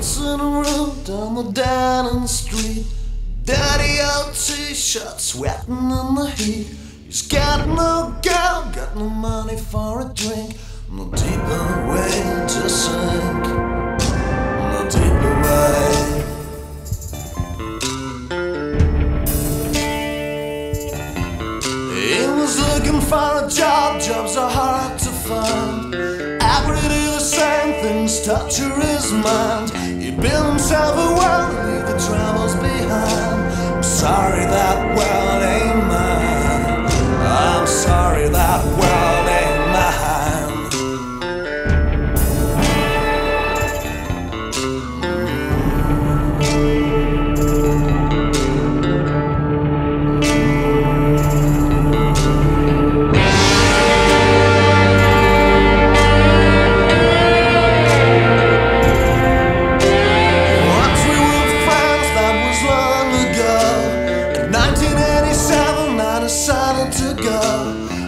dancing around down the dining street. Dirty old t-shirt, sweating in the heat. He's got no girl, got no money for a drink. No deeper way to sink, no deeper way. He was looking for a job, jobs are hard to find. Every day the same things torture his mind. He built himself a world, leave the troubles behind. I'm sorry that world ain't mine. I'm sorry that world ain't mine.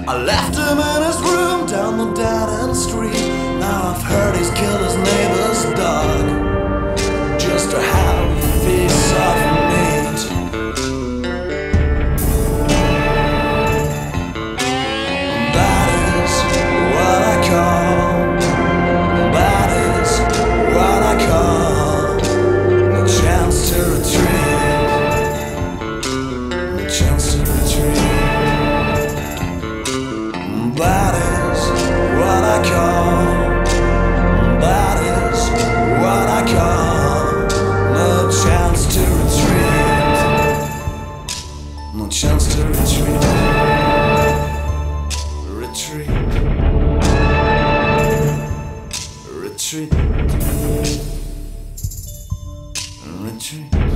I left him in his room down the dead end street. Now I've heard he's killed his neighbor's dog just to have a piece of meat. That is what I call a chance to retreat, a chance to retreat. That is what I call, that is what I call, no chance to retreat, no chance to retreat, retreat, retreat, retreat.